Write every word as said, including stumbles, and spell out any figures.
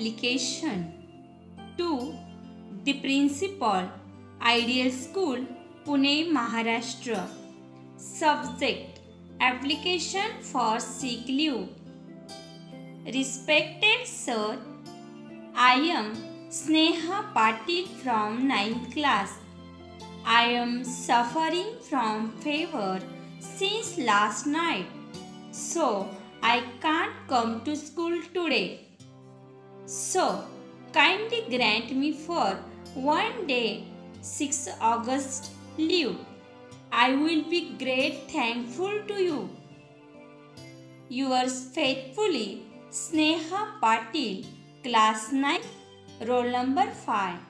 application. To the Principal, Ideal School, Pune, Maharashtra. Subject: Application for sick leave. Respected Sir, I am Sneha Patil from ninth class. I am suffering from fever since last night, so I can't come to school today. So kindly grant me for one day, sixth August leave. I will be great thankful to you. Yours faithfully, Sneha Patil, Class nine, Roll Number five.